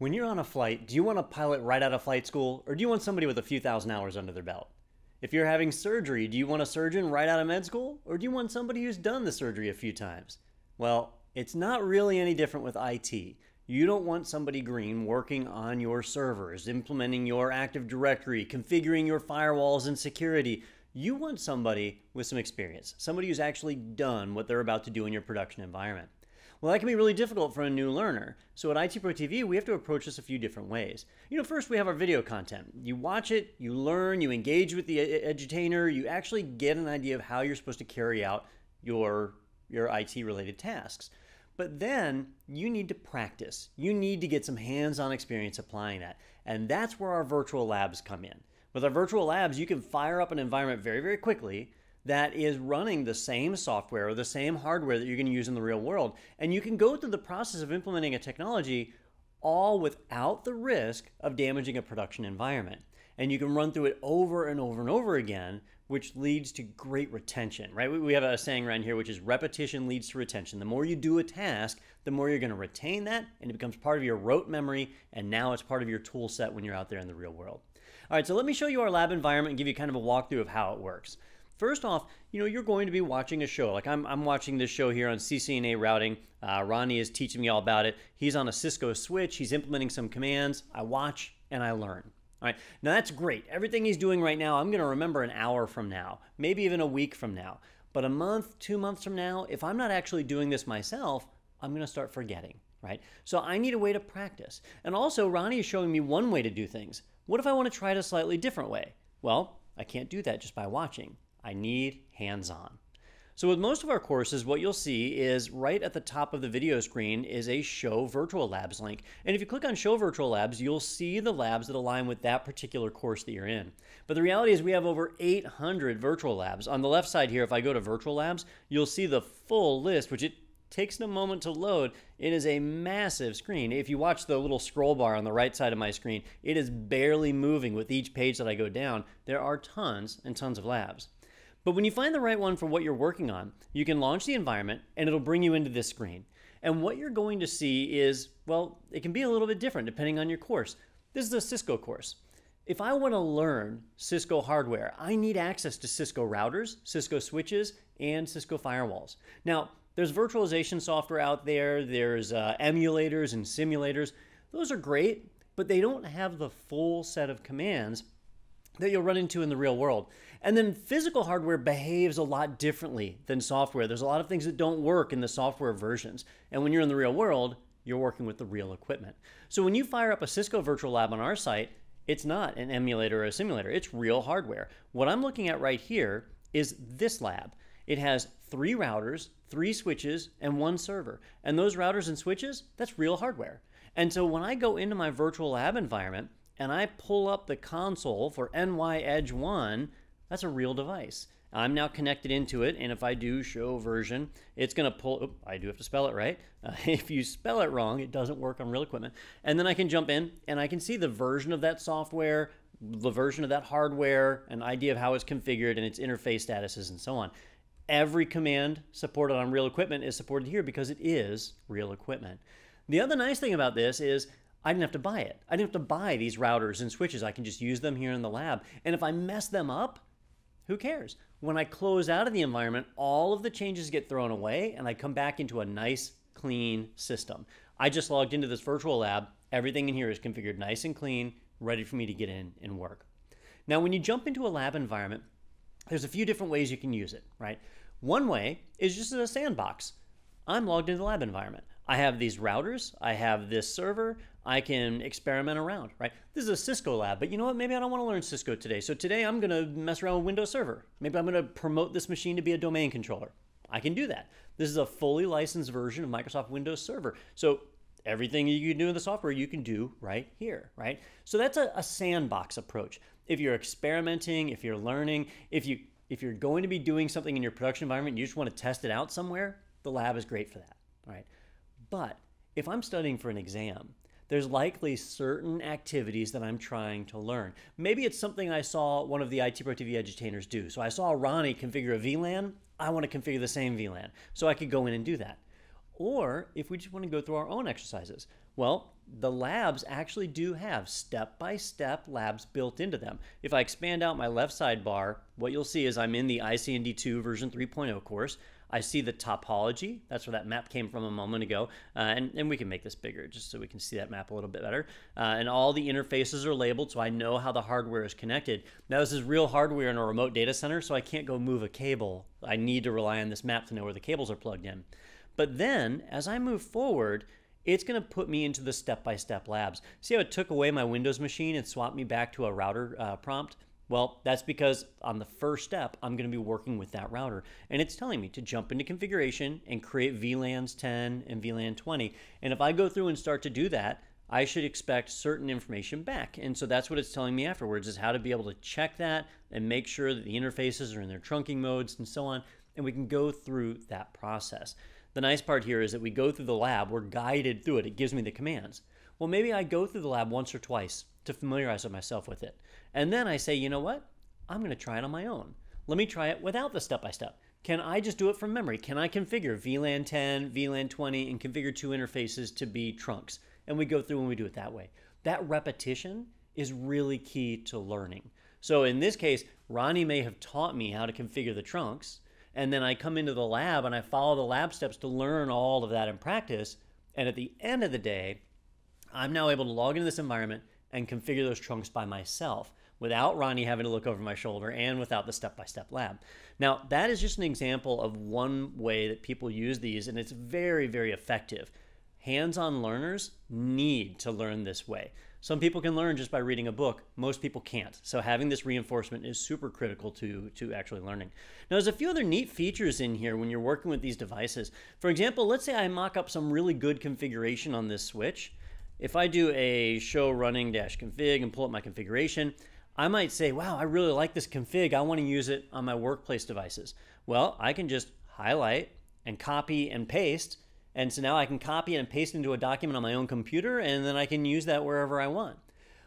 When you're on a flight, do you want a pilot right out of flight school, or do you want somebody with a few thousand hours under their belt? If you're having surgery, do you want a surgeon right out of med school, or do you want somebody who's done the surgery a few times? Well, it's not really any different with IT. You don't want somebody green working on your servers, implementing your Active Directory, configuring your firewalls and security. You want somebody with some experience, somebody who's actually done what they're about to do in your production environment. Well, that can be really difficult for a new learner. So at ITProTV, we have to approach this a few different ways. First we have our video content. You watch it, you learn, you engage with the edutainer, you actually get an idea of how you're supposed to carry out your IT-related tasks. But then you need to practice. You need to get some hands-on experience applying that. And that's where our virtual labs come in. With our virtual labs, you can fire up an environment very, very quickly that is running the same software or the same hardware that you're going to use in the real world. And you can go through the process of implementing a technology all without the risk of damaging a production environment. And you can run through it over and over and over again, which leads to great retention, right? We have a saying around here, which is repetition leads to retention. The more you do a task, the more you're going to retain that, and it becomes part of your rote memory, and now it's part of your tool set when you're out there in the real world. All right, so let me show you our lab environment and give you kind of a walkthrough of how it works. First off, you're going to be watching a show. Like I'm watching this show here on CCNA Routing. Ronnie is teaching me all about it. He's on a Cisco switch. He's implementing some commands. I watch and I learn. All right, now that's great. Everything he's doing right now, I'm going to remember an hour from now, maybe even a week from now. But a month, 2 months from now, if I'm not actually doing this myself, I'm going to start forgetting, right? So I need a way to practice. And also, Ronnie is showing me one way to do things. What if I want to try it a slightly different way? Well, I can't do that just by watching. I need hands-on. So with most of our courses, what you'll see is right at the top of the video screen is a Show Virtual Labs link. And if you click on Show Virtual Labs, you'll see the labs that align with that particular course that you're in. But the reality is we have over 800 virtual labs. On the left side here, if I go to Virtual Labs, you'll see the full list, which it takes a moment to load. It is a massive screen. If you watch the little scroll bar on the right side of my screen, it is barely moving with each page that I go down. There are tons and tons of labs. But when you find the right one for what you're working on, you can launch the environment and it'll bring you into this screen. And what you're going to see is, well, it can be a little bit different depending on your course. This is a Cisco course. If I want to learn Cisco hardware, I need access to Cisco routers, Cisco switches, and Cisco firewalls. Now, there's virtualization software out there. There's emulators and simulators. Those are great, but they don't have the full set of commands that you'll run into in the real world. And then physical hardware behaves a lot differently than software. There's a lot of things that don't work in the software versions. And when you're in the real world, you're working with the real equipment. So when you fire up a Cisco virtual lab on our site, it's not an emulator or a simulator, it's real hardware. What I'm looking at right here is this lab. It has 3 routers, 3 switches, and 1 server. And those routers and switches, that's real hardware. And so when I go into my virtual lab environment, and I pull up the console for NY Edge 1, that's a real device. I'm now connected into it, and if I do show version, it's gonna pull, oh, I do have to spell it right. If you spell it wrong, it doesn't work on real equipment. And then I can jump in, and I can see the version of that software, the version of that hardware, an idea of how it's configured and its interface statuses and so on. Every command supported on real equipment is supported here because it is real equipment. The other nice thing about this is I didn't have to buy it. I didn't have to buy these routers and switches. I can just use them here in the lab. And if I mess them up, who cares? When I close out of the environment, all of the changes get thrown away and I come back into a nice, clean system. I just logged into this virtual lab. Everything in here is configured nice and clean, ready for me to get in and work. Now, when you jump into a lab environment, there's a few different ways you can use it, right? One way is just as a sandbox. I'm logged into the lab environment. I have these routers, I have this server, I can experiment around, right? This is a Cisco lab, but you know what? Maybe I don't want to learn Cisco today. So today I'm going to mess around with Windows Server. Maybe I'm going to promote this machine to be a domain controller. I can do that. This is a fully licensed version of Microsoft Windows Server. So everything you can do in the software, you can do right here, right? So that's a sandbox approach. If you're experimenting, if you're learning, if you're going to be doing something in your production environment, you just want to test it out somewhere, the lab is great for that, right? But if I'm studying for an exam, there's likely certain activities that I'm trying to learn. Maybe it's something I saw one of the ITProTV edutainers do. So I saw Ronnie configure a VLAN. I want to configure the same VLAN. So I could go in and do that. Or if we just want to go through our own exercises. Well, the labs actually do have step-by-step labs built into them. If I expand out my left sidebar, what you'll see is I'm in the ICND2 version 3.0 course. I see the topology. That's where that map came from a moment ago. And we can make this bigger just so we can see that map a little bit better. And all the interfaces are labeled so I know how the hardware is connected. Now this is real hardware in a remote data center, so I can't go move a cable. I need to rely on this map to know where the cables are plugged in. But then as I move forward, it's going to put me into the step-by-step labs. See how it took away my Windows machine and swapped me back to a router prompt? Well, that's because on the first step, I'm going to be working with that router. And it's telling me to jump into configuration and create VLANs 10 and VLAN 20. And if I go through and start to do that, I should expect certain information back. And so that's what it's telling me afterwards, is how to be able to check that and make sure that the interfaces are in their trunking modes and so on. And we can go through that process. The nice part here is that we go through the lab, we're guided through it, it gives me the commands. Well, maybe I go through the lab once or twice to familiarize myself with it. And then I say, you know what? I'm gonna try it on my own. Let me try it without the step-by-step. Can I just do it from memory? Can I configure VLAN 10, VLAN 20, and configure two interfaces to be trunks? And we go through and we do it that way. That repetition is really key to learning. So in this case, Ronnie may have taught me how to configure the trunks, and then I come into the lab and I follow the lab steps to learn all of that in practice. And at the end of the day, I'm now able to log into this environment and configure those trunks by myself without Ronnie having to look over my shoulder and without the step-by-step lab. Now, that is just an example of one way that people use these, and it's very, very effective. Hands-on learners need to learn this way. Some people can learn just by reading a book. Most people can't. So having this reinforcement is super critical to actually learning. Now, there's a few other neat features in here when you're working with these devices. For example, let's say I mock up some really good configuration on this switch. If I do a show running dash config and pull up my configuration, I might say, wow, I really like this config. I want to use it on my workplace devices. Well, I can just highlight and copy and paste. And so now I can copy and paste into a document on my own computer, and then I can use that wherever I want.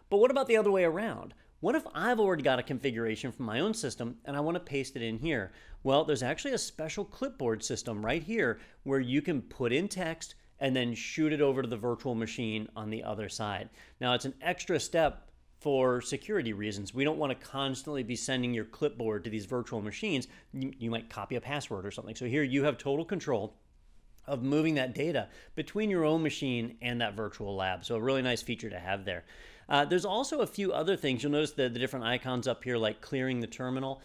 But what about the other way around? What if I've already got a configuration from my own system and I want to paste it in here? Well, there's actually a special clipboard system right here where you can put in text and then shoot it over to the virtual machine on the other side. Now, it's an extra step for security reasons. We don't want to constantly be sending your clipboard to these virtual machines. You might copy a password or something. So here you have total control of moving that data between your own machine and that virtual lab. So a really nice feature to have there. There's also a few other things. You'll notice the different icons up here, like clearing the terminal.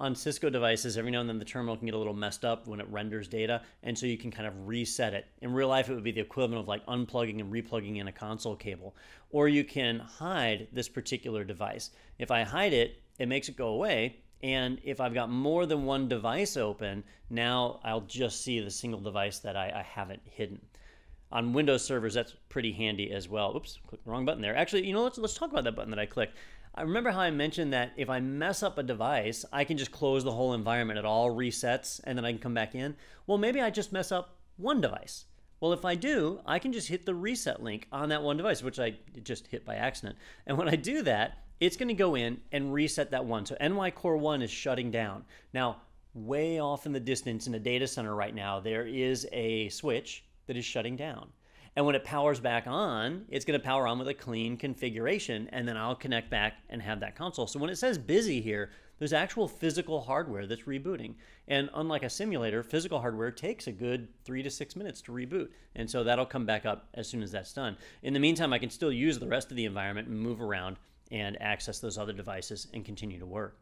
On Cisco devices, every now and then the terminal can get a little messed up when it renders data, and so you can kind of reset it. In real life, it would be the equivalent of like unplugging and replugging in a console cable. Or you can hide this particular device. If I hide it, it makes it go away. And if I've got more than one device open, now I'll just see the single device that I haven't hidden. On Windows servers, that's pretty handy as well. Oops, clicked the wrong button there. Actually, you know, let's talk about that button that I clicked. I remember how I mentioned that if I mess up a device, I can just close the whole environment. It all resets, and then I can come back in. Well, maybe I just mess up one device. Well, if I do, I can just hit the reset link on that one device, which I just hit by accident. And when I do that, it's going to go in and reset that one. So NY Core 1 is shutting down. Now, way off in the distance in a data center right now, there is a switch that is shutting down. And when it powers back on, it's going to power on with a clean configuration, and then I'll connect back and have that console. So when it says busy here, there's actual physical hardware that's rebooting. And unlike a simulator, physical hardware takes a good 3 to 6 minutes to reboot. And so that'll come back up as soon as that's done. In the meantime, I can still use the rest of the environment and move around and access those other devices and continue to work.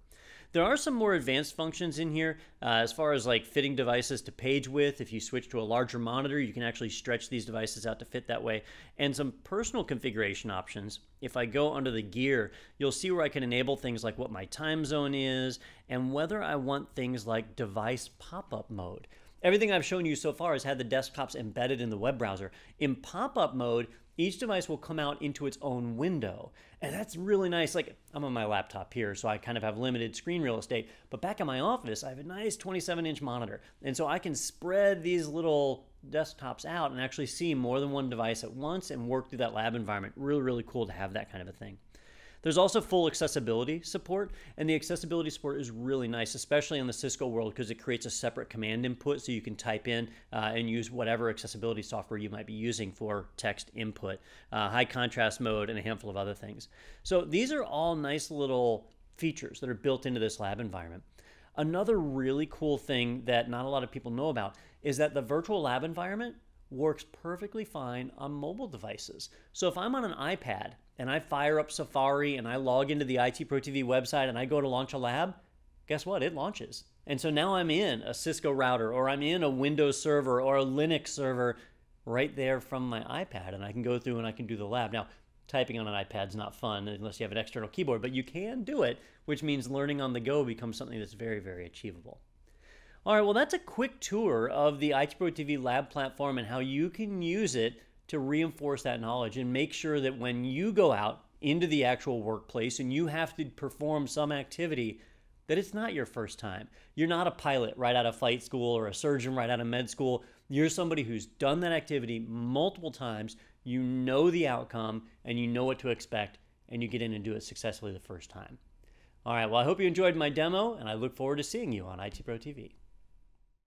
There are some more advanced functions in here as far as like fitting devices to page width. If you switch to a larger monitor, you can actually stretch these devices out to fit that way. And some personal configuration options. If I go under the gear, you'll see where I can enable things like what my time zone is and whether I want things like device pop-up mode. Everything I've shown you so far has had the desktops embedded in the web browser. In pop-up mode, each device will come out into its own window. And that's really nice. Like, I'm on my laptop here, so I kind of have limited screen real estate. But back in my office, I have a nice 27-inch monitor. And so I can spread these little desktops out and actually see more than one device at once and work through that lab environment. Really, really cool to have that kind of a thing. There's also full accessibility support, and the accessibility support is really nice, especially in the Cisco world, because it creates a separate command input so you can type in and use whatever accessibility software you might be using for text input, high contrast mode, and a handful of other things. So these are all nice little features that are built into this lab environment. Another really cool thing that not a lot of people know about is that the virtual lab environment works perfectly fine on mobile devices. So if I'm on an iPad and I fire up Safari and I log into the ITProTV website and I go to launch a lab, guess what? It launches. And so now I'm in a Cisco router, or I'm in a Windows server or a Linux server right there from my iPad, and I can go through and I can do the lab. Now, typing on an iPad's not fun unless you have an external keyboard, but you can do it, which means learning on the go becomes something that's very, very achievable. All right, well, that's a quick tour of the ITProTV lab platform and how you can use it to reinforce that knowledge and make sure that when you go out into the actual workplace and you have to perform some activity, that it's not your first time. You're not a pilot right out of flight school or a surgeon right out of med school. You're somebody who's done that activity multiple times. You know the outcome and you know what to expect, and you get in and do it successfully the first time. All right, well, I hope you enjoyed my demo, and I look forward to seeing you on ITProTV.